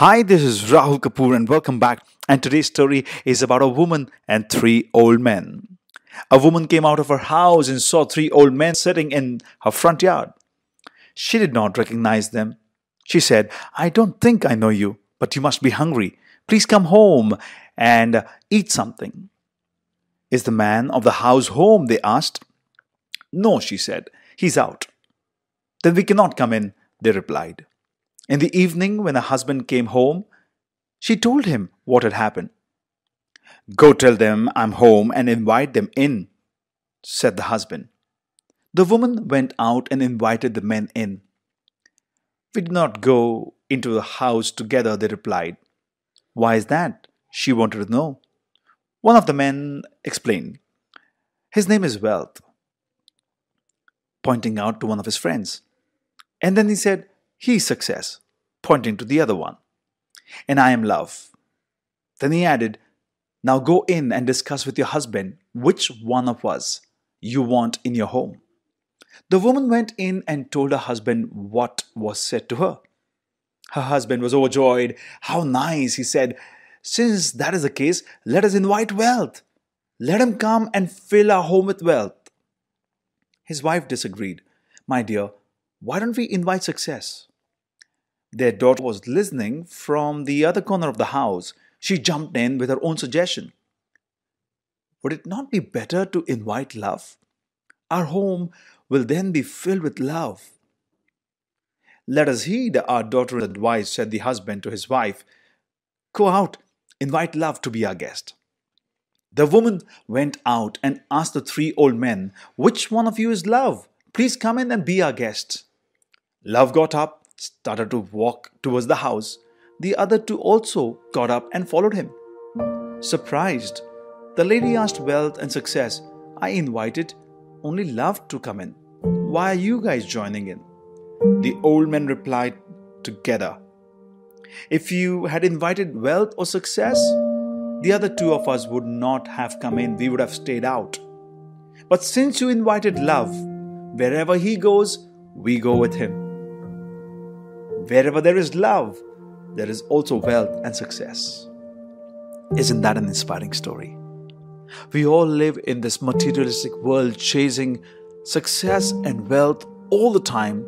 Hi, this is Rahul Kapoor and welcome back. And today's story is about a woman and three old men. A woman came out of her house and saw three old men sitting in her front yard. She did not recognize them. She said, "I don't think I know you, but you must be hungry. Please come home and eat something." "Is the man of the house home?" they asked. "No," she said, "he's out." "Then we cannot come in," they replied. In the evening, when her husband came home, she told him what had happened. "Go tell them I'm home and invite them in," said the husband. The woman went out and invited the men in. "We did not go into the house together," they replied. "Why is that?" she wanted to know. One of the men explained. "His name is Wealth," pointing out to one of his friends. And then he said, "He is Success," pointing to the other one. "And I am Love." Then he added, "Now go in and discuss with your husband which one of us you want in your home." The woman went in and told her husband what was said to her. Her husband was overjoyed. "How nice," he said. "Since that is the case, let us invite Wealth. Let him come and fill our home with wealth." His wife disagreed. "My dear, why don't we invite Success?" Their daughter was listening from the other corner of the house. She jumped in with her own suggestion. "Would it not be better to invite Love? Our home will then be filled with love." "Let us heed our daughter's advice," said the husband to his wife. "Go out, invite Love to be our guest." The woman went out and asked the three old men, "Which one of you is Love? Please come in and be our guest." Love got up, started to walk towards the house. The other two also got up and followed him. Surprised, the lady asked Wealth and Success, "I invited only Love to come in. Why are you guys joining in?" The old men replied together, "If you had invited Wealth or Success, the other two of us would not have come in. We would have stayed out. But since you invited Love, wherever he goes, we go with him. Wherever there is love, there is also wealth and success." Isn't that an inspiring story? We all live in this materialistic world chasing success and wealth all the time,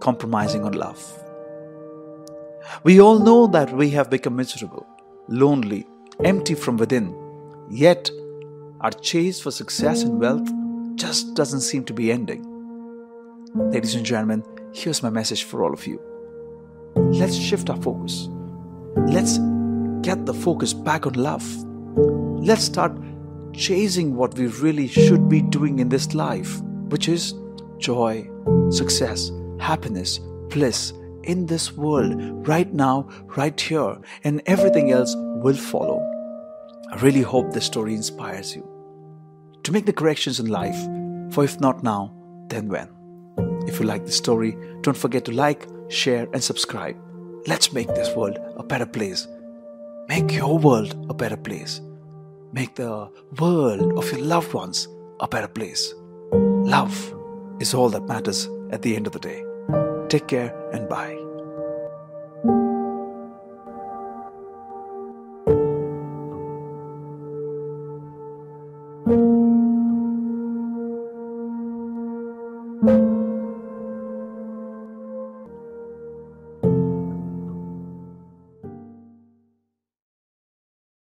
compromising on love. We all know that we have become miserable, lonely, empty from within. Yet, our chase for success and wealth just doesn't seem to be ending. Ladies and gentlemen, here's my message for all of you. Let's shift our focus. Let's get the focus back on love. Let's start chasing what we really should be doing in this life, which is joy, success, happiness, bliss in this world, right now, right here, and everything else will follow. I really hope this story inspires you to make the corrections in life, for if not now, then when? If you like this story, don't forget to like, share and subscribe. Let's make this world a better place. Make your world a better place. Make the world of your loved ones a better place. Love is all that matters at the end of the day. Take care and bye.